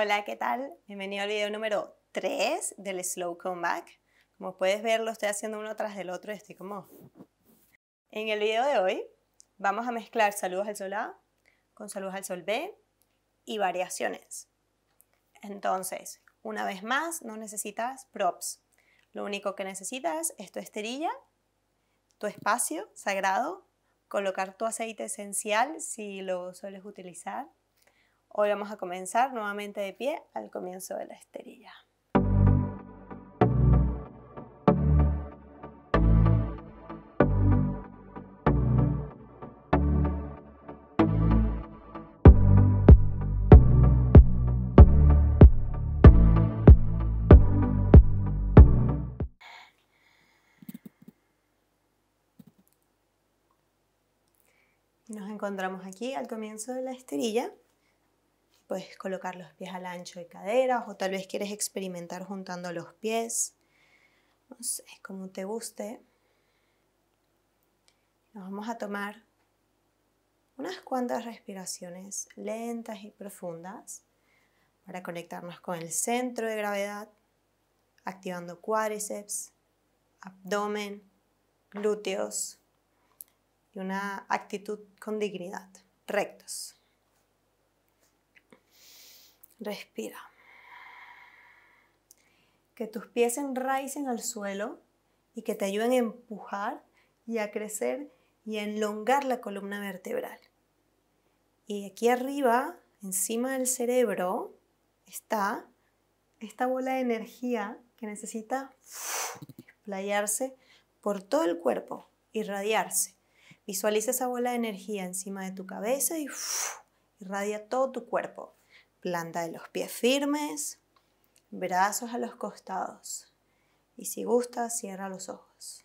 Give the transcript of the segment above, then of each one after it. Hola, ¿qué tal? Bienvenido al video número 3 del Slow Comeback. Como puedes ver, lo estoy haciendo uno tras del otro y estoy como... En el video de hoy vamos a mezclar saludos al sol A con saludos al sol B y variaciones. Entonces, una vez más, no necesitas props. Lo único que necesitas es tu esterilla, tu espacio sagrado, colocar tu aceite esencial si lo sueles utilizar. Hoy vamos a comenzar nuevamente de pie al comienzo de la esterilla. Nos encontramos aquí al comienzo de la esterilla. Puedes colocar los pies al ancho de caderas o tal vez quieres experimentar juntando los pies. No sé, como te guste. Nos vamos a tomar unas cuantas respiraciones lentas y profundas para conectarnos con el centro de gravedad, activando cuádriceps, abdomen, glúteos y una actitud con dignidad, rectos. Respira. Que tus pies se enraicen al suelo y que te ayuden a empujar y a crecer y a enlongar la columna vertebral. Y aquí arriba, encima del cerebro, está esta bola de energía que necesita explayarse por todo el cuerpo, irradiarse. Visualiza esa bola de energía encima de tu cabeza y irradia todo tu cuerpo. Planta de los pies firmes, brazos a los costados y si gusta cierra los ojos.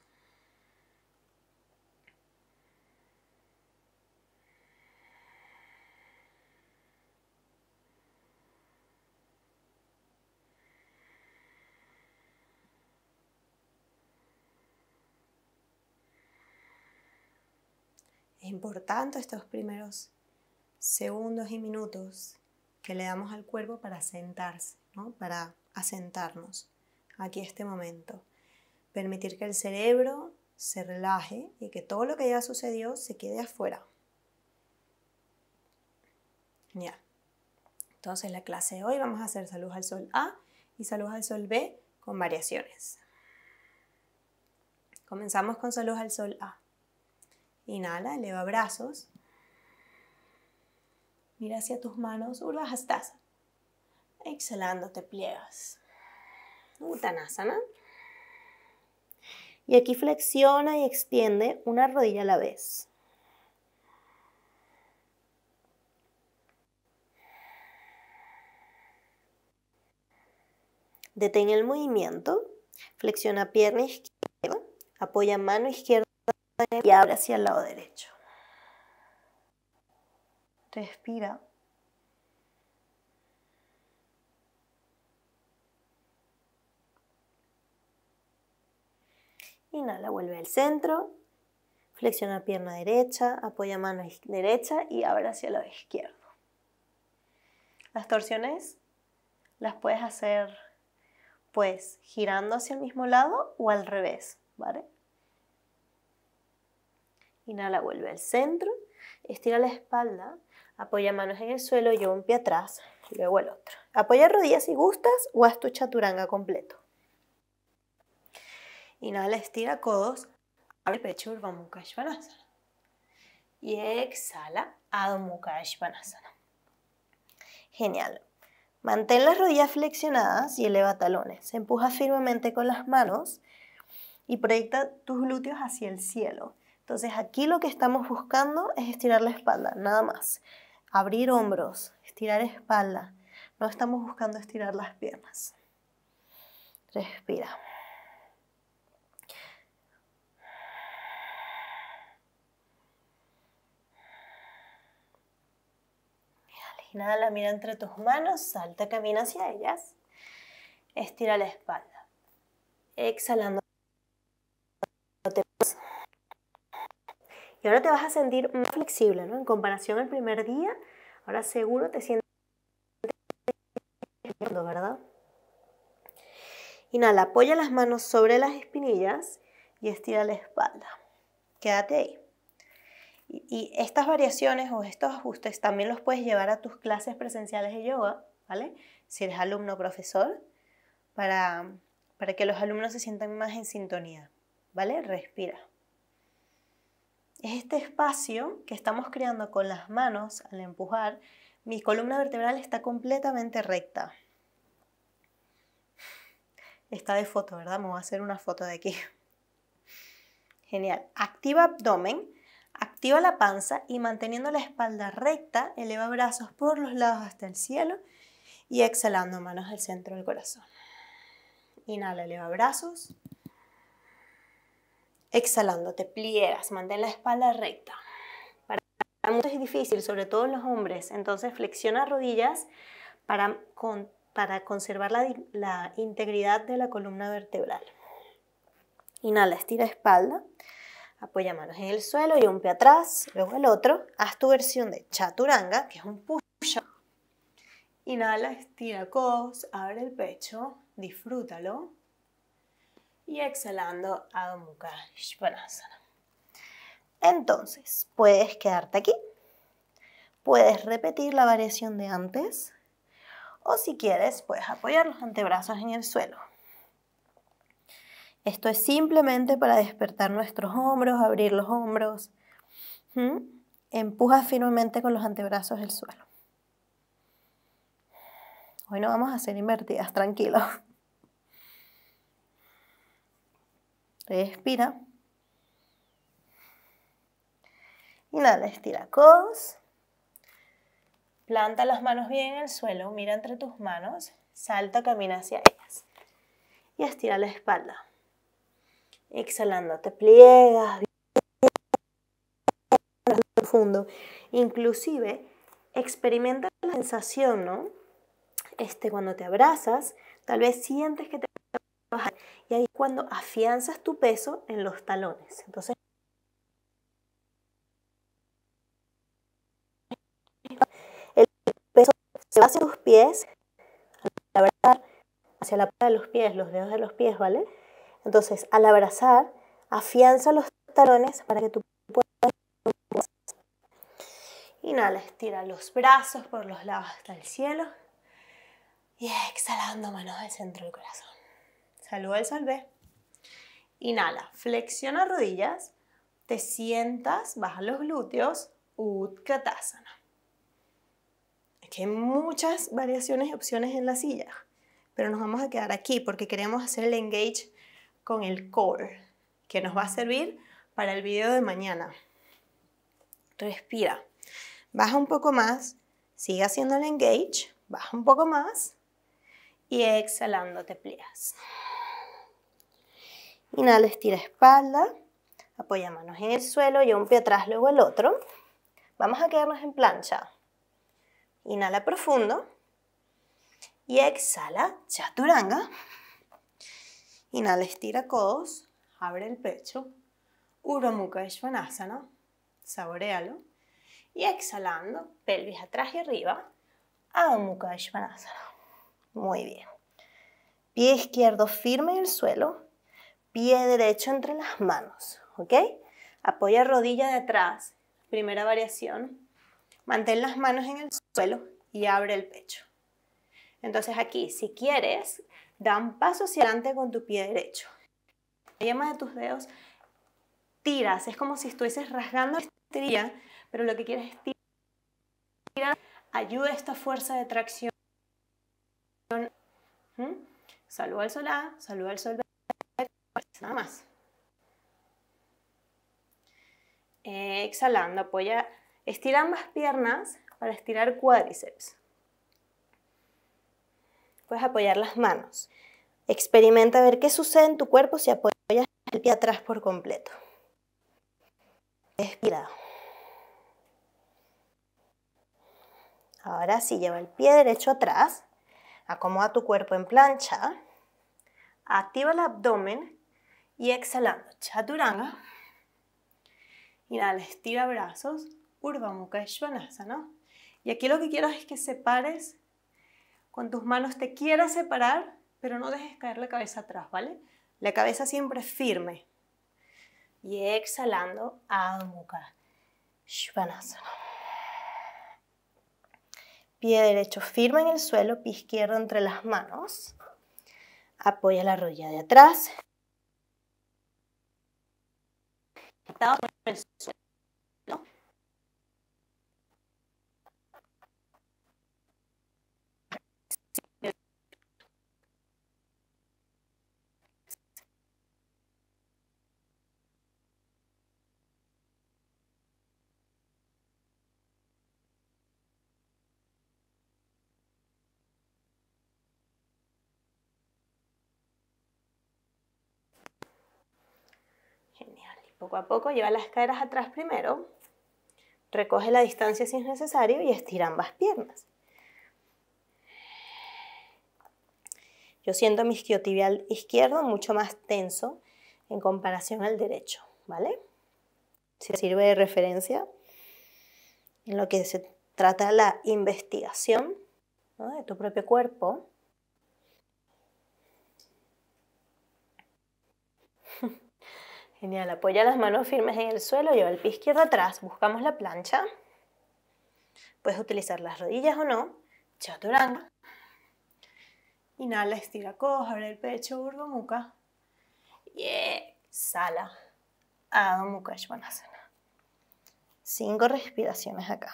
Es importante estos primeros segundos y minutos que le damos al cuerpo para sentarse, ¿no? Para asentarnos aquí este momento. Permitir que el cerebro se relaje y que todo lo que ya sucedió se quede afuera. Ya. Entonces la clase de hoy vamos a hacer saludos al sol A y saludos al sol B con variaciones. Comenzamos con saludos al sol A. Inhala, eleva brazos. Mira hacia tus manos, Urdhva Hastasana. Exhalando te pliegas. Uttanasana. Y aquí flexiona y extiende una rodilla a la vez. Detén el movimiento. Flexiona pierna izquierda. Apoya mano izquierda y abre hacia el lado derecho. Respira. Inhala, vuelve al centro. Flexiona pierna derecha, apoya mano derecha y abre hacia el lado izquierdo. Las torsiones las puedes hacer pues girando hacia el mismo lado o al revés, ¿vale? Inhala, vuelve al centro. Estira la espalda. Apoya manos en el suelo, lleva un pie atrás, luego el otro. Apoya rodillas si gustas o haz tu chaturanga completo. Inhala, estira codos, abre pecho, Urdhva Mukha Svanasana. Y exhala, Adho Mukha Svanasana. Genial. Mantén las rodillas flexionadas y eleva talones. Empuja firmemente con las manos y proyecta tus glúteos hacia el cielo. Entonces aquí lo que estamos buscando es estirar la espalda, nada más. Abrir hombros, estirar espalda. No estamos buscando estirar las piernas. Respira. Inhala, mira entre tus manos, salta, camina hacia ellas. Estira la espalda. Exhalando. Y ahora te vas a sentir más flexible, ¿no? En comparación al primer día, ahora seguro te sientes respirando, ¿verdad? Inhala, apoya las manos sobre las espinillas y estira la espalda. Quédate ahí. Y estas variaciones o estos ajustes también los puedes llevar a tus clases presenciales de yoga, ¿vale? Si eres alumno o profesor, para que los alumnos se sientan más en sintonía, ¿vale? Respira. Es este espacio que estamos creando con las manos al empujar. Mi columna vertebral está completamente recta. Está de foto, ¿verdad? Me voy a hacer una foto de aquí. Genial. Activa abdomen, activa la panza y manteniendo la espalda recta, eleva brazos por los lados hasta el cielo y exhalando manos al centro del corazón. Inhala, eleva brazos. Exhalando, te pliegas, mantén la espalda recta. Para muchos es difícil, sobre todo en los hombres, entonces flexiona rodillas para conservar la integridad de la columna vertebral. Inhala, estira espalda, apoya manos en el suelo y un pie atrás, luego el otro. Haz tu versión de chaturanga, que es un push-up. Inhala, estira codos, abre el pecho, disfrútalo. Y exhalando, Adho Mukha Svanasana. Entonces, puedes quedarte aquí. Puedes repetir la variación de antes. O si quieres, puedes apoyar los antebrazos en el suelo. Esto es simplemente para despertar nuestros hombros, abrir los hombros. Empuja firmemente con los antebrazos el suelo. Hoy no vamos a hacer invertidas, tranquilo. Respira. Inhala, estira codos. Planta las manos bien en el suelo, mira entre tus manos, salta, camina hacia ellas. Y estira la espalda. Exhalando, te pliegas bien profundo. Inclusive, experimenta la sensación, ¿no? Cuando te abrazas, tal vez sientes que te baja. Y ahí es cuando afianzas tu peso en los talones. Entonces, el peso se va hacia tus pies, al abrazar, hacia la punta de los pies, los dedos de los pies, ¿vale? Entonces, al abrazar, afianza los talones para que tu cuerpo pueda. Inhala, estira los brazos por los lados hasta el cielo. Y exhalando, manos al centro del corazón. Saludos al sol, ve. Inhala, flexiona rodillas, te sientas, baja los glúteos, Utkatasana. Es que hay muchas variaciones y opciones en la silla, pero nos vamos a quedar aquí porque queremos hacer el engage con el core, que nos va a servir para el video de mañana. Respira, baja un poco más, sigue haciendo el engage, baja un poco más y exhalando te pliegas. Inhala, estira espalda, apoya manos en el suelo y un pie atrás, luego el otro. Vamos a quedarnos en plancha. Inhala profundo y exhala chaturanga. Inhala, estira codos, abre el pecho, Urdhva Mukha Svanasana, saborealo. Y exhalando, pelvis atrás y arriba, Adho Mukha Svanasana. Muy bien. Pie izquierdo firme en el suelo, pie derecho entre las manos, ¿ok? Apoya rodilla de atrás, primera variación. Mantén las manos en el suelo y abre el pecho. Entonces aquí, si quieres, da un paso hacia adelante con tu pie derecho. La yema de tus dedos tiras, es como si estuvieses rasgando la esterilla, pero lo que quieres es tirar. Ayuda a esta fuerza de tracción. Saludos al sol A, saludos al sol B, nada más. Exhalando, apoya, estira ambas piernas para estirar cuádriceps. Puedes apoyar las manos. Experimenta a ver qué sucede en tu cuerpo si apoyas el pie atrás por completo. Respira. Ahora sí, lleva el pie derecho atrás. Acomoda tu cuerpo en plancha. Activa el abdomen. Y exhalando, chaturanga. Inhala, estira brazos. Urdhva Mukha Svanasana. Y aquí lo que quiero es que separes Con tus manos te quieras separar, pero no dejes caer la cabeza atrás, ¿vale? La cabeza siempre firme. Y exhalando, Adho Mukha Svanasana. Pie derecho firme en el suelo, pie izquierdo entre las manos. Apoya la rodilla de atrás. Genial. Y poco a poco lleva las caderas atrás primero. Recoge la distancia si es necesario y estira ambas piernas. Yo siento mi isquiotibial izquierdo mucho más tenso en comparación al derecho, ¿vale? Si sirve de referencia en lo que se trata la investigación, ¿no?, de tu propio cuerpo. Genial, apoya las manos firmes en el suelo, lleva el pie izquierdo atrás, buscamos la plancha. Puedes utilizar las rodillas o no, chaturanga. Inhala, estira, coja, abre el pecho, Urdhva Mukha. Y exhala, Adho Mukha Svanasana. 5 respiraciones acá.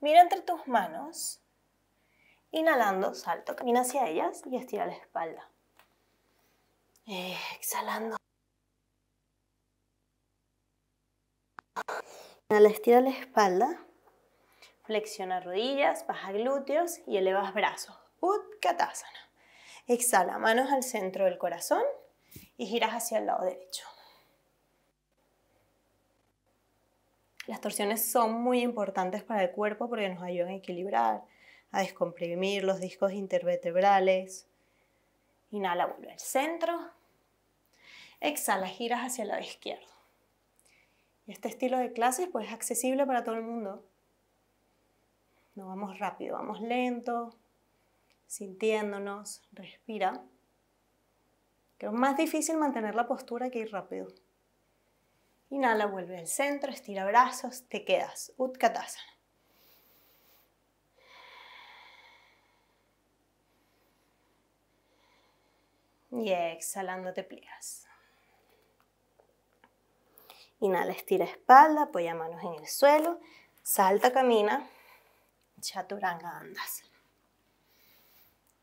Mira entre tus manos, inhalando, salto, camina hacia ellas y estira la espalda. Exhalando. Inhala, estira la espalda, flexiona rodillas, baja glúteos y elevas brazos. Utkatasana. Exhala, manos al centro del corazón y giras hacia el lado derecho. Las torsiones son muy importantes para el cuerpo porque nos ayudan a equilibrar, a descomprimir los discos intervertebrales. Inhala, vuelve al centro. Exhala, giras hacia el lado izquierdo. Y este estilo de clases pues, es accesible para todo el mundo. No vamos rápido, vamos lento, sintiéndonos, respira. Creo más difícil mantener la postura que ir rápido. Inhala, vuelve al centro, estira brazos, te quedas. Utkatasana. Y exhalando te pliegas. Inhala, estira espalda, apoya manos en el suelo, salta, camina, chaturanga, andas.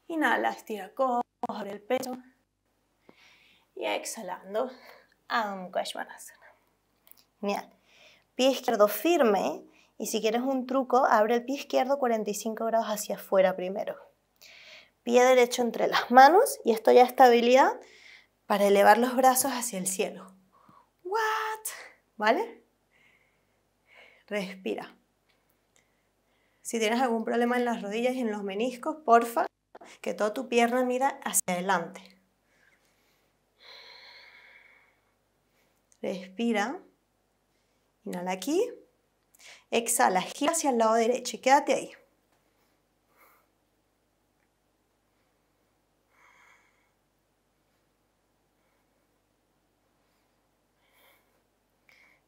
Inhala, estira codo, abre el pecho. Y exhalando, Adho Mukha Svanasana. Genial. Pie izquierdo firme y si quieres un truco, abre el pie izquierdo 45 grados hacia afuera primero. Pie derecho entre las manos y esto ya es estabilidad para elevar los brazos hacia el cielo. ¿What? ¿Vale? Respira. Si tienes algún problema en las rodillas y en los meniscos, porfa, que toda tu pierna mira hacia adelante. Respira. Inhala aquí, exhala, gira hacia el lado derecho y quédate ahí.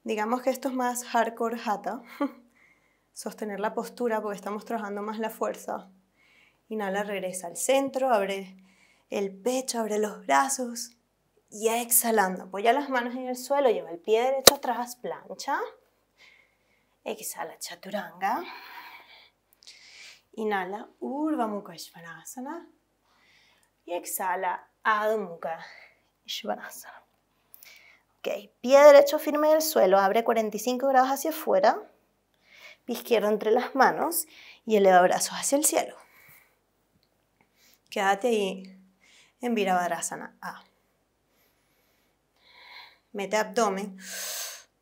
Digamos que esto es más hardcore hatha, sostener la postura porque estamos trabajando más la fuerza. Inhala, regresa al centro, abre el pecho, abre los brazos. Y exhalando, apoya las manos en el suelo, lleva el pie derecho atrás, plancha. Exhala, chaturanga. Inhala, Urdhva Mukha Svanasana. Y exhala, Adho Mukha Svanasana. Ok, pie derecho firme en el suelo, abre 45 grados hacia afuera. Pie izquierdo entre las manos y eleva brazos hacia el cielo. Quédate ahí en Virabhadrasana A. Mete abdomen,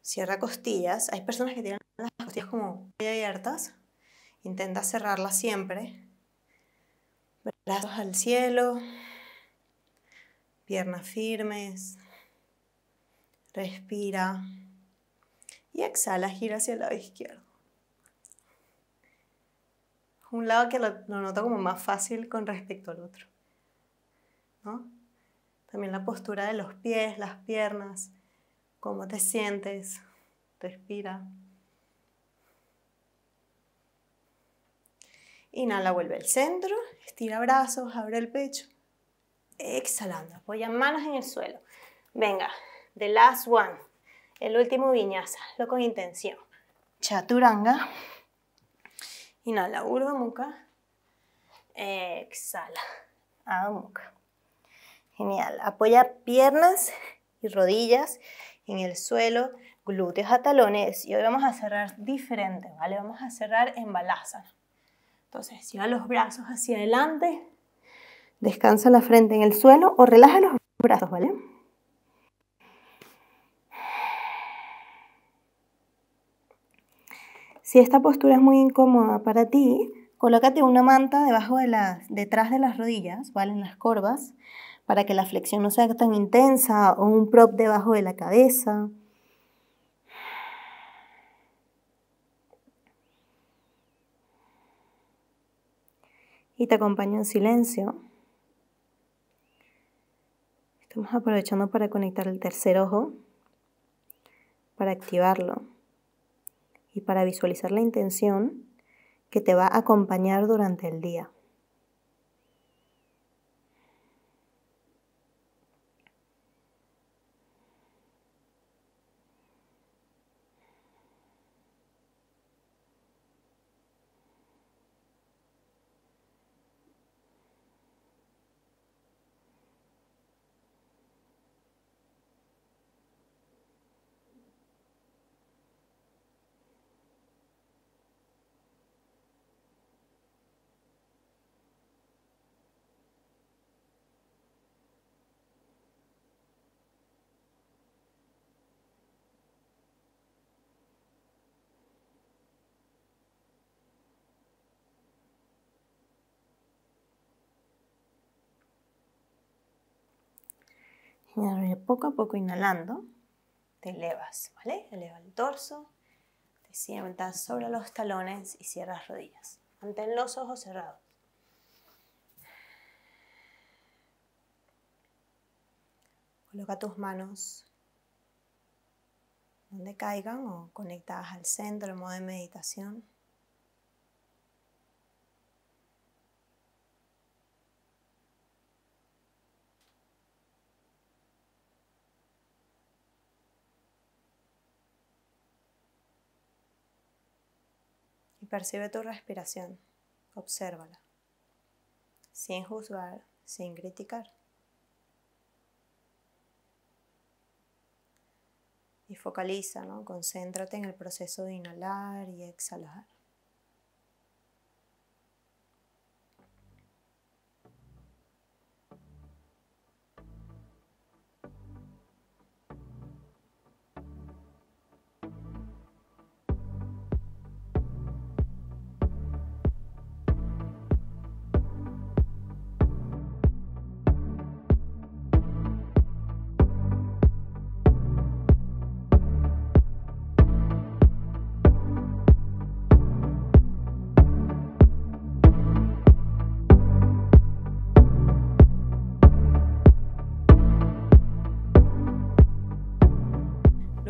Cierra costillas. Hay personas que tienen las costillas como muy abiertas. Intenta cerrarlas siempre. Brazos al cielo. Piernas firmes. Respira. Y exhala, gira hacia el lado izquierdo. Un lado que lo noto como más fácil con respecto al otro, ¿no? También la postura de los pies, las piernas, cómo te sientes, respira. Inhala, vuelve al centro, estira brazos, abre el pecho. Exhalando, apoya manos en el suelo. Venga, the last one, el último viñasa, hazlo con intención. Chaturanga. Inhala, Urdhva Mukha. Exhala, Adho Mukha. Genial. Apoya piernas y rodillas en el suelo, glúteos a talones. Y hoy vamos a cerrar diferente, ¿vale? Vamos a cerrar en Balasana. Entonces, lleva los brazos hacia adelante. Descansa la frente en el suelo o relaja los brazos, ¿vale? Si esta postura es muy incómoda para ti, colócate una manta detrás de las rodillas, ¿vale? En las corvas, para que la flexión no sea tan intensa, o un prop debajo de la cabeza. Y te acompaño en silencio. Estamos aprovechando para conectar el tercer ojo, para activarlo. Y para visualizar la intención que te va a acompañar durante el día. Poco a poco inhalando, te elevas, ¿vale? Eleva el torso, te sientas sobre los talones y cierras rodillas. Mantén los ojos cerrados. Coloca tus manos donde caigan o conectadas al centro en modo de meditación. Percibe tu respiración, obsérvala, sin juzgar, sin criticar. Y focaliza, ¿no? Concéntrate en el proceso de inhalar y exhalar.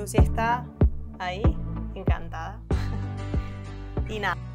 Si está ahí, encantada. Y nada.